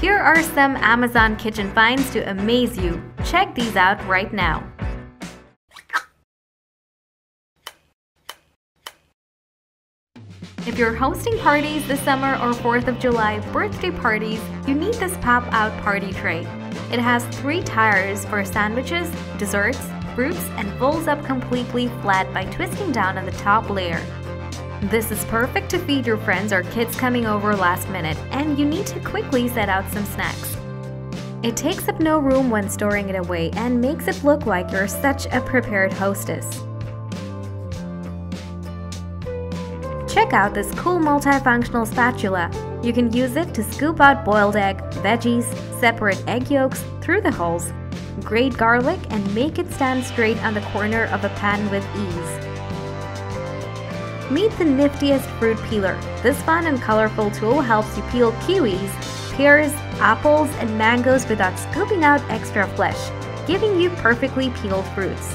Here are some Amazon kitchen finds to amaze you. Check these out right now. If you're hosting parties this summer or 4th of July birthday parties, you need this pop-out party tray. It has 3 tires for sandwiches, desserts, fruits, and folds up completely flat by twisting down on the top layer. This is perfect to feed your friends or kids coming over last minute, and you need to quickly set out some snacks. It takes up no room when storing it away and makes it look like you're such a prepared hostess. Check out this cool multifunctional spatula. You can use it to scoop out boiled egg, veggies, separate egg yolks through the holes, grate garlic, and make it stand straight on the corner of a pan with ease. Meet the niftiest fruit peeler. This fun and colorful tool helps you peel kiwis, pears, apples, and mangoes without scooping out extra flesh, giving you perfectly peeled fruits.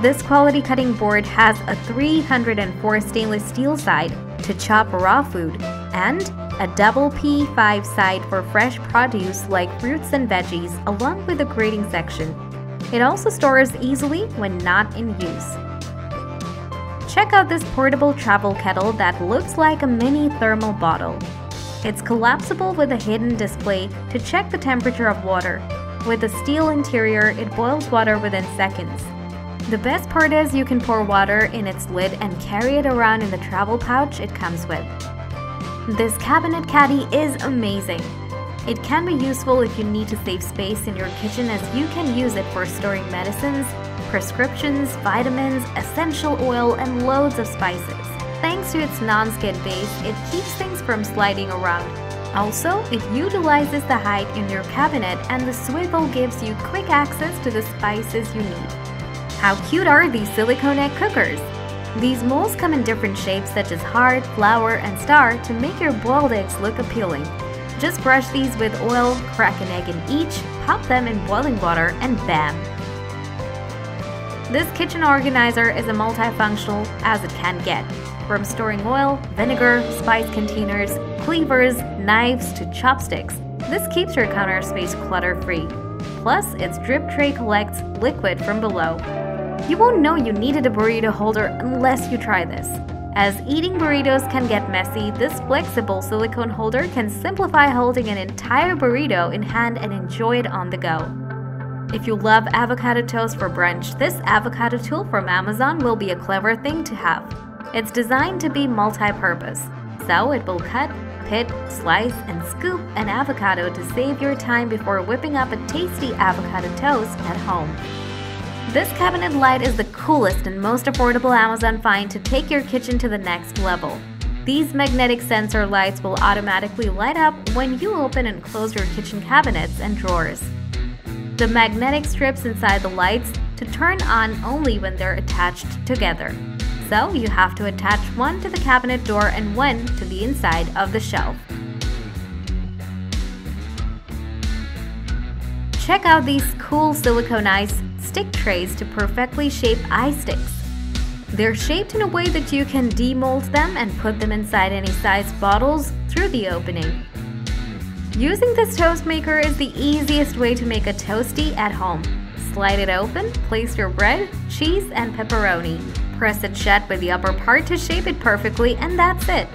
This quality cutting board has a 304 stainless steel side to chop raw food and a double P5 side for fresh produce like fruits and veggies, along with a grating section. It also stores easily when not in use. Check out this portable travel kettle that looks like a mini thermal bottle. It's collapsible with a hidden display to check the temperature of water. With a steel interior, it boils water within seconds. The best part is you can pour water in its lid and carry it around in the travel pouch it comes with. This cabinet caddy is amazing. It can be useful if you need to save space in your kitchen, as you can use it for storing medicines, prescriptions, vitamins, essential oil, and loads of spices. Thanks to its non-skid base, it keeps things from sliding around. Also, it utilizes the height in your cabinet, and the swivel gives you quick access to the spices you need. How cute are these silicone egg cookers? These molds come in different shapes such as heart, flower, and star to make your boiled eggs look appealing. Just brush these with oil, crack an egg in each, pop them in boiling water, and bam! This kitchen organizer is as multifunctional as it can get. From storing oil, vinegar, spice containers, cleavers, knives, to chopsticks, this keeps your counter space clutter-free. Plus, its drip tray collects liquid from below. You won't know you needed a burrito holder unless you try this. As eating burritos can get messy, this flexible silicone holder can simplify holding an entire burrito in hand and enjoy it on the go. If you love avocado toast for brunch, this avocado tool from Amazon will be a clever thing to have. It's designed to be multi-purpose, so it will cut, pit, slice, and scoop an avocado to save your time before whipping up a tasty avocado toast at home. This cabinet light is the coolest and most affordable Amazon find to take your kitchen to the next level. These magnetic sensor lights will automatically light up when you open and close your kitchen cabinets and drawers. The magnetic strips inside the lights to turn on only when they're attached together. So you have to attach one to the cabinet door and one to the inside of the shelf. Check out these cool siliconized stick trays to perfectly shape ice sticks. They're shaped in a way that you can demold them and put them inside any size bottles through the opening. Using this toast maker is the easiest way to make a toasty at home. Slide it open, place your bread, cheese, and pepperoni. Press it shut with the upper part to shape it perfectly, and that's it.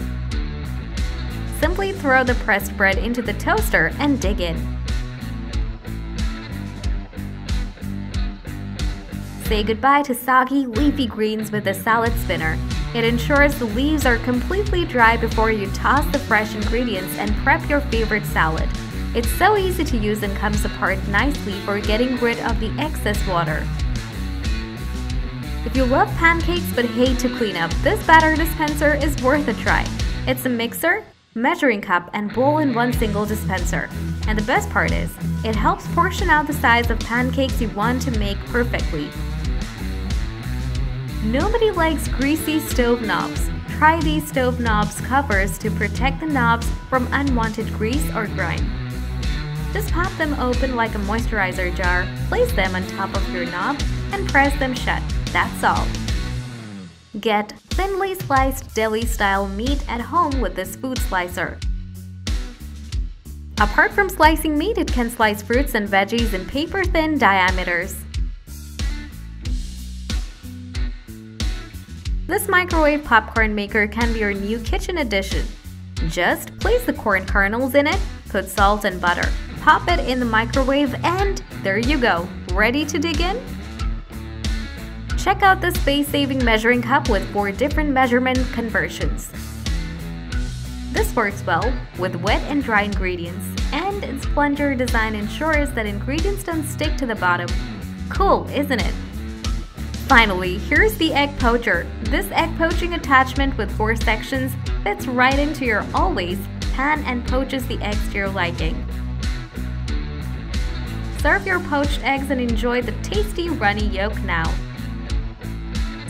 Simply throw the pressed bread into the toaster and dig in. Say goodbye to soggy, leafy greens with a salad spinner. It ensures the leaves are completely dry before you toss the fresh ingredients and prep your favorite salad. It's so easy to use and comes apart nicely for getting rid of the excess water. If you love pancakes but hate to clean up, this batter dispenser is worth a try. It's a mixer, measuring cup, and bowl in one single dispenser. And the best part is, it helps portion out the size of pancakes you want to make perfectly. Nobody likes greasy stove knobs. Try these stove knobs covers to protect the knobs from unwanted grease or grime. Just pop them open like a moisturizer jar, place them on top of your knob, and press them shut. That's all. Get thinly sliced deli-style meat at home with this food slicer. Apart from slicing meat, it can slice fruits and veggies in paper-thin diameters. This microwave popcorn maker can be your new kitchen addition. Just place the corn kernels in it, put salt and butter, pop it in the microwave, and there you go! Ready to dig in? Check out this space-saving measuring cup with 4 different measurement conversions. This works well with wet and dry ingredients, and its plunger design ensures that ingredients don't stick to the bottom. Cool, isn't it? Finally, here's the egg poacher. This egg poaching attachment with 4 sections fits right into your always pan and poaches the eggs to your liking. Serve your poached eggs and enjoy the tasty runny yolk now.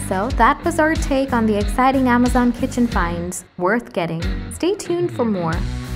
So that was our take on the exciting Amazon kitchen finds. Worth getting. Stay tuned for more.